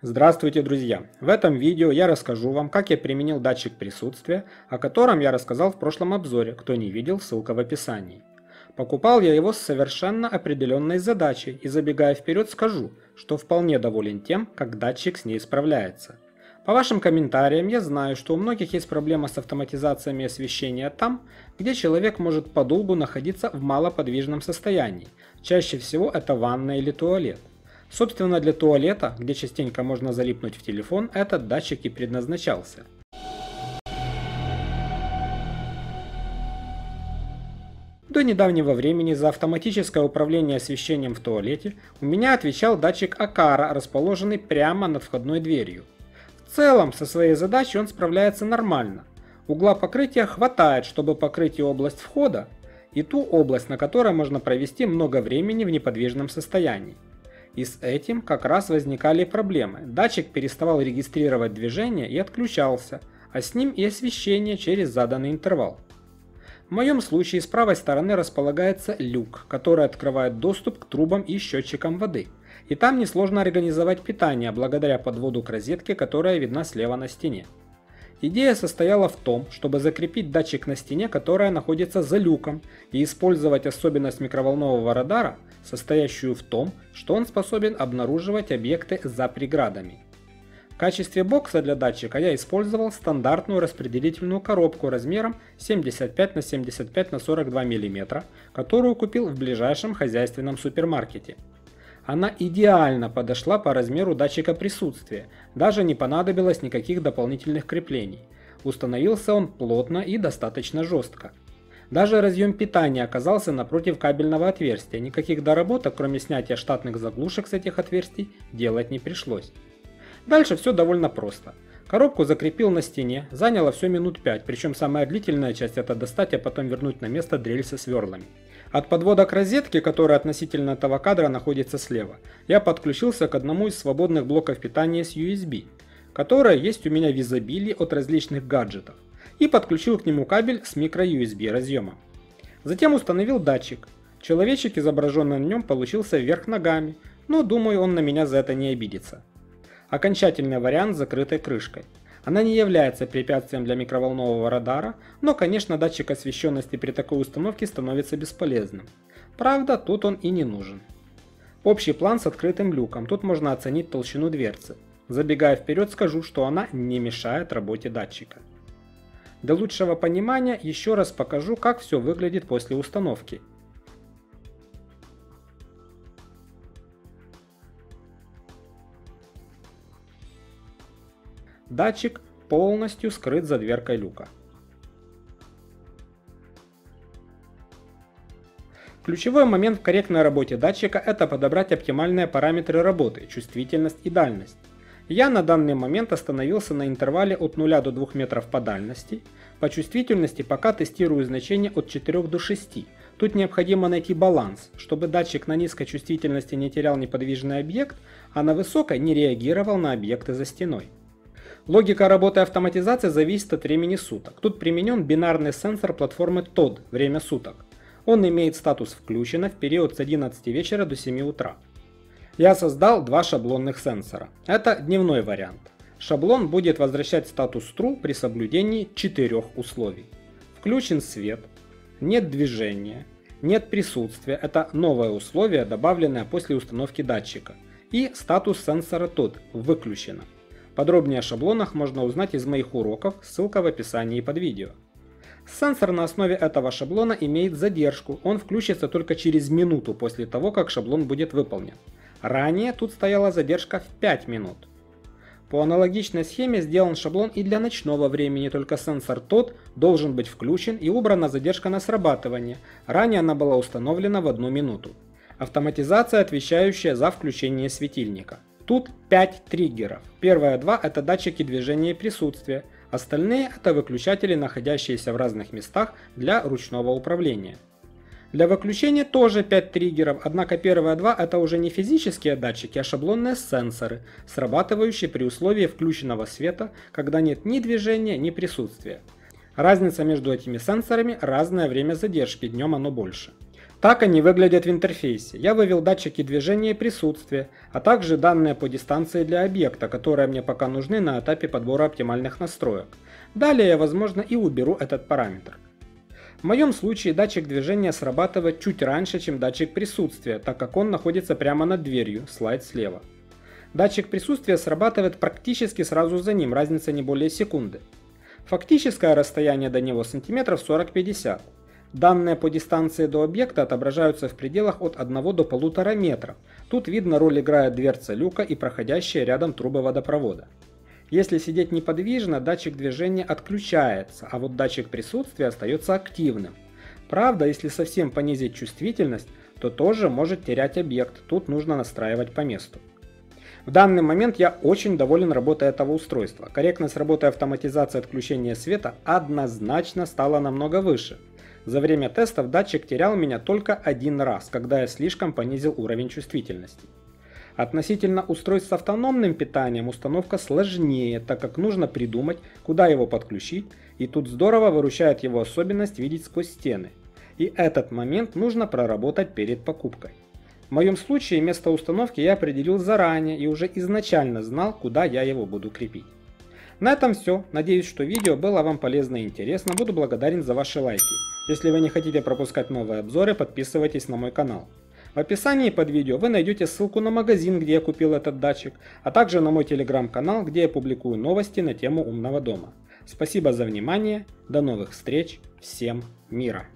Здравствуйте, друзья! В этом видео я расскажу вам, как я применил датчик присутствия, о котором я рассказал в прошлом обзоре, кто не видел, ссылка в описании. Покупал я его с совершенно определенной задачей и, забегая вперед, скажу, что вполне доволен тем, как датчик с ней справляется. По вашим комментариям я знаю, что у многих есть проблема с автоматизациями освещения там, где человек может подолгу находиться в малоподвижном состоянии. Чаще всего это ванна или туалет. Собственно, для туалета, где частенько можно залипнуть в телефон, этот датчик и предназначался. До недавнего времени за автоматическое управление освещением в туалете у меня отвечал датчик Акара, расположенный прямо над входной дверью. В целом, со своей задачей он справляется нормально. Угла покрытия хватает, чтобы покрыть и область входа, и ту область, на которой можно провести много времени в неподвижном состоянии. И с этим как раз возникали проблемы. Датчик переставал регистрировать движение и отключался, а с ним и освещение через заданный интервал. В моем случае с правой стороны располагается люк, который открывает доступ к трубам и счетчикам воды. И там несложно организовать питание благодаря подводу к розетке, которая видна слева на стене. Идея состояла в том, чтобы закрепить датчик на стене, которая находится за люком, и использовать особенность микроволнового радара, состоящую в том, что он способен обнаруживать объекты за преградами. В качестве бокса для датчика я использовал стандартную распределительную коробку размером 75 на 75 на 42 мм, которую купил в ближайшем хозяйственном супермаркете. Она идеально подошла по размеру датчика присутствия, даже не понадобилось никаких дополнительных креплений. Установился он плотно и достаточно жестко. Даже разъем питания оказался напротив кабельного отверстия, никаких доработок, кроме снятия штатных заглушек с этих отверстий, делать не пришлось. Дальше все довольно просто. Коробку закрепил на стене, заняло все минут 5, причем самая длительная часть это достать, а потом вернуть на место дрель со сверлами. От подвода к розетке, которая относительно этого кадра находится слева, я подключился к одному из свободных блоков питания с USB, которые есть у меня в изобилии от различных гаджетов, и подключил к нему кабель с micro-USB разъемом. Затем установил датчик. Человечек, изображенный на нем, получился вверх ногами, но думаю, он на меня за это не обидится. Окончательный вариант с закрытой крышкой. Она не является препятствием для микроволнового радара, но, конечно, датчик освещенности при такой установке становится бесполезным. Правда, тут он и не нужен. Общий план с открытым люком, тут можно оценить толщину дверцы. Забегая вперед, скажу, что она не мешает работе датчика. Для лучшего понимания еще раз покажу, как все выглядит после установки. Датчик полностью скрыт за дверкой люка. Ключевой момент в корректной работе датчика – это подобрать оптимальные параметры работы, чувствительность и дальность. Я на данный момент остановился на интервале от 0 до 2 метров по дальности. По чувствительности пока тестирую значение от 4 до 6. Тут необходимо найти баланс, чтобы датчик на низкой чувствительности не терял неподвижный объект, а на высокой не реагировал на объекты за стеной. Логика работы автоматизации зависит от времени суток. Тут применен бинарный сенсор платформы Tod «Время суток». Он имеет статус «Включено» в период с 11 вечера до 7 утра. Я создал два шаблонных сенсора. Это дневной вариант. Шаблон будет возвращать статус True при соблюдении 4 условий. Включен свет, нет движения, нет присутствия – это новое условие, добавленное после установки датчика. И статус сенсора Tod «Выключено». Подробнее о шаблонах можно узнать из моих уроков, ссылка в описании под видео. Сенсор на основе этого шаблона имеет задержку, он включится только через минуту после того, как шаблон будет выполнен. Ранее тут стояла задержка в 5 минут. По аналогичной схеме сделан шаблон и для ночного времени, только сенсор Tod должен быть включен и убрана задержка на срабатывание, ранее она была установлена в 1 минуту. Автоматизация, отвечающая за включение светильника. Тут 5 триггеров. Первые два – это датчики движения и присутствия, остальные – это выключатели, находящиеся в разных местах для ручного управления. Для выключения тоже 5 триггеров, однако первые два – это уже не физические датчики, а шаблонные сенсоры, срабатывающие при условии включенного света, когда нет ни движения, ни присутствия. Разница между этими сенсорами – разное время задержки, днем оно больше. Так они выглядят в интерфейсе. Я вывел датчики движения и присутствия, а также данные по дистанции для объекта, которые мне пока нужны на этапе подбора оптимальных настроек. Далее я, возможно, и уберу этот параметр. В моем случае датчик движения срабатывает чуть раньше, чем датчик присутствия, так как он находится прямо над дверью, слайд слева. Датчик присутствия срабатывает практически сразу за ним, разница не более секунды. Фактическое расстояние до него сантиметров 40-50. Данные по дистанции до объекта отображаются в пределах от 1 до 1,5 метра. Тут видно, роль играет дверца люка и проходящие рядом трубы водопровода. Если сидеть неподвижно, датчик движения отключается, а вот датчик присутствия остается активным. Правда, если совсем понизить чувствительность, то тоже может терять объект, тут нужно настраивать по месту. В данный момент я очень доволен работой этого устройства. Корректность работы автоматизации отключения света однозначно стала намного выше. За время тестов датчик терял меня только один раз, когда я слишком понизил уровень чувствительности. Относительно устройств с автономным питанием установка сложнее, так как нужно придумать, куда его подключить, и тут здорово выручает его особенность видеть сквозь стены. И этот момент нужно проработать перед покупкой. В моем случае место установки я определил заранее и уже изначально знал, куда я его буду крепить. На этом все. Надеюсь, что видео было вам полезно и интересно. Буду благодарен за ваши лайки. Если вы не хотите пропускать новые обзоры, подписывайтесь на мой канал. В описании под видео вы найдете ссылку на магазин, где я купил этот датчик, а также на мой телеграм-канал, где я публикую новости на тему умного дома. Спасибо за внимание, до новых встреч, всем мира!